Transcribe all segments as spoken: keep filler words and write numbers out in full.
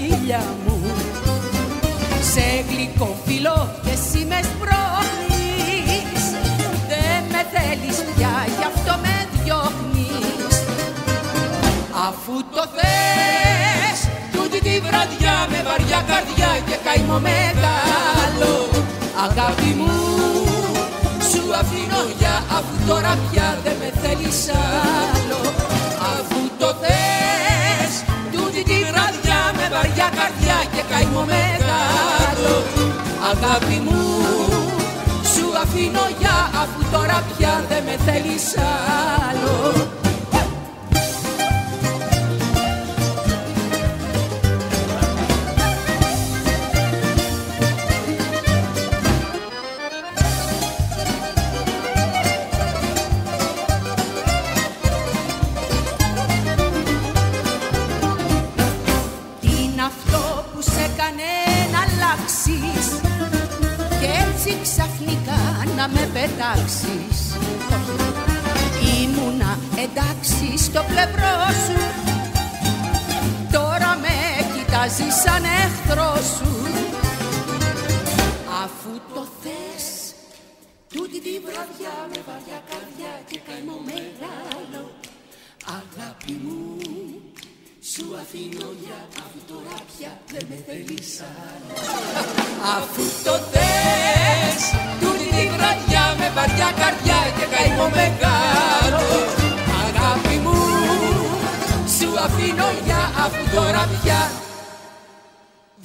φίλια μου, σε γλυκό φίλο και εσύ με σπρώχνεις. Δεν με θέλεις πια, γι' αυτό με διώχνεις. Αφού το θες, τούτη τη βραδιά με βαριά καρδιά και καημό μεγάλο, αγάπη μου, σου αφήνω για αφού τώρα πια δεν με θέλεις άλλο. Αφού το θες, τούτη τη βραδιά με βαριά καρδιά και καημό μεγάλο, αγάπη μου, σου αφήνω για αφού τώρα πια δεν με θέλεις άλλο. Να με πετάξεις, ήμουνα εντάξει στο πλευρό σου, τώρα με κοιτάζεις σαν εχθρό σου. Αφού το θες, τούτη τη βραδιά με βαριά καρδιά και καημό μεγάλο, αγάπη μου, σου αφήνω για αφού τώρα πια δεν με θέλεις άλλο. Αφού το θες, τούτη τη βραδιά με βαριά καρδιά και καημό μεγάλο, αγάπη μου, σου αφήνω για αφού τώρα πια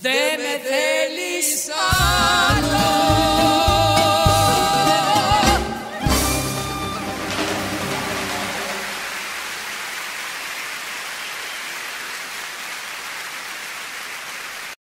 δεν με θέλεις.